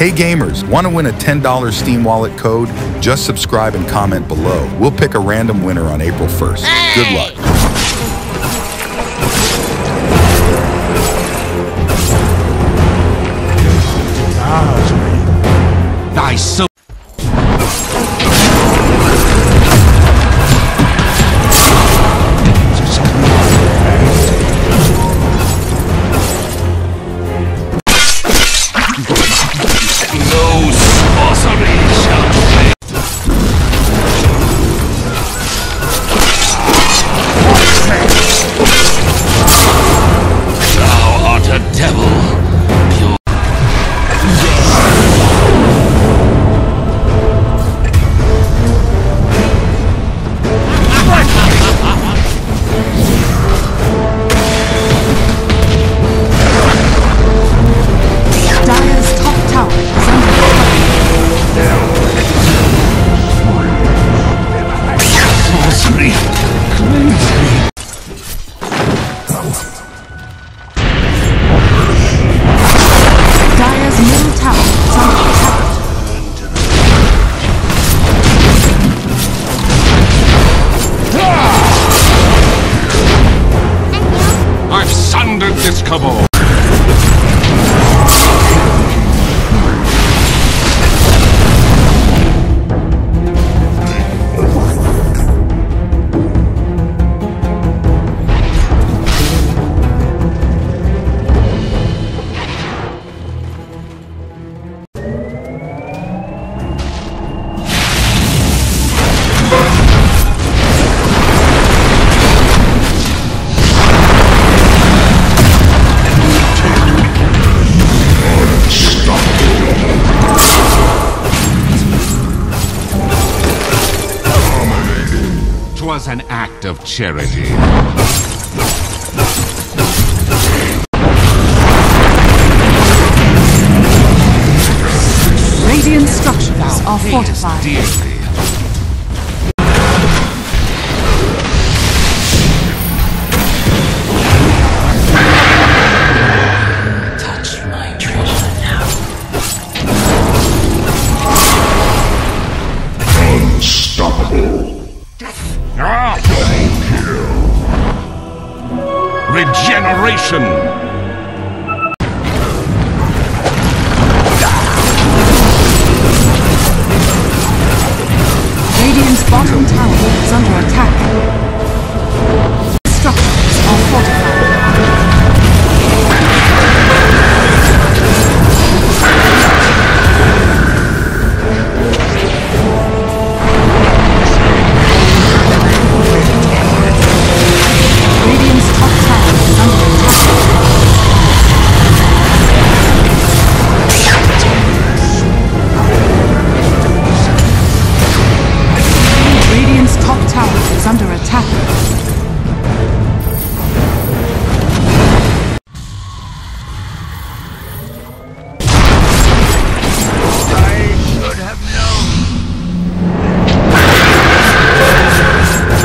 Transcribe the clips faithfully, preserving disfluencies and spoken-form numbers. Hey gamers, want to win a ten dollar Steam wallet code? Just subscribe and comment below. We'll pick a random winner on April first. Hey! Good luck. Nice. So this cabal. Was an act of charity. Radiant structures are fortified. Dearly. Regeneration! Radiant's bottom tower is under attack. Structures are fortified. Radiant's top Radiant's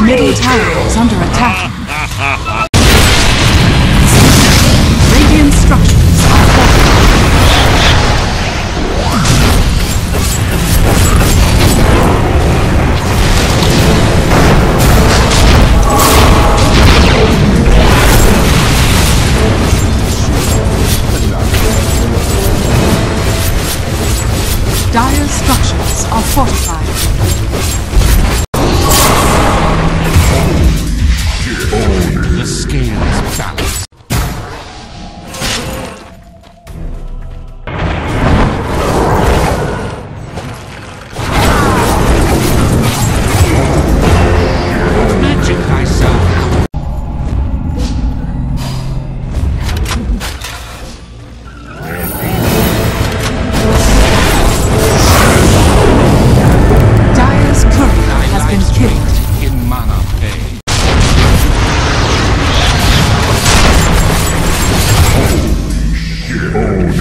middle tower is under attack. Radiant structures are falling. canapé. Holy shit. Holy.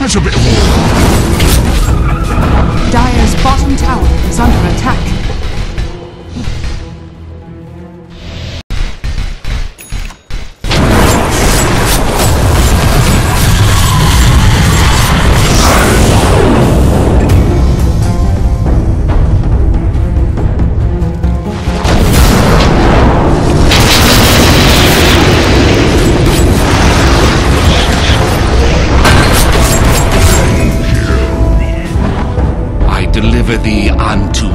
That's a bit of war. Dire's bottom tower is under attack. Deliver thee unto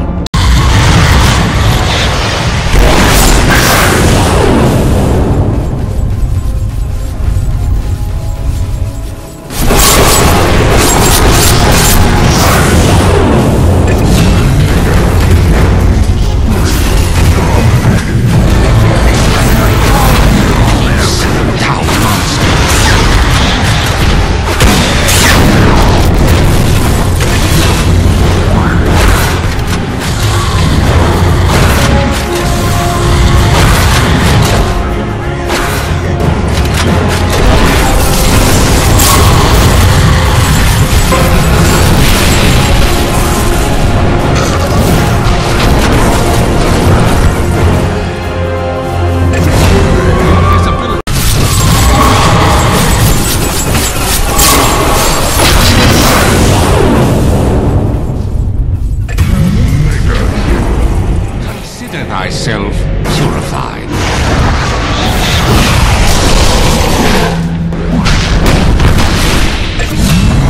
thyself purified.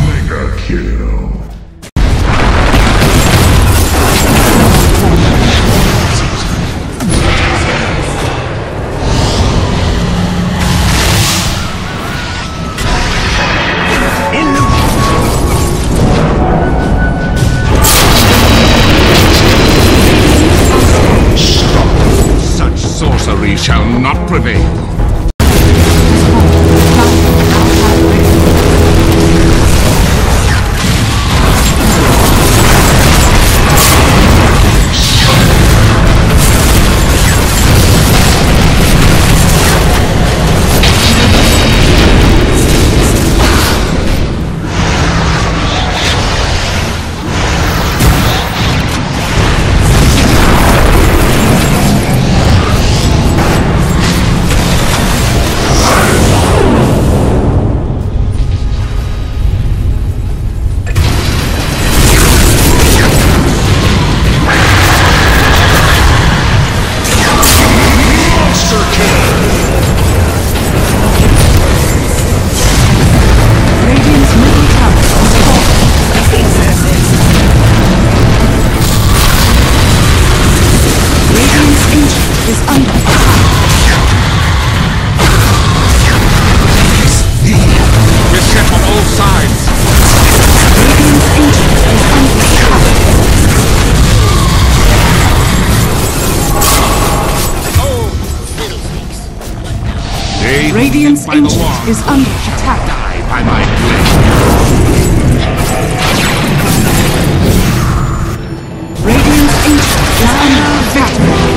Mega kill. Sorcery shall not prevail. Radiant's ancient is under attack. Die by my blade. Radiant's ancient is under attack.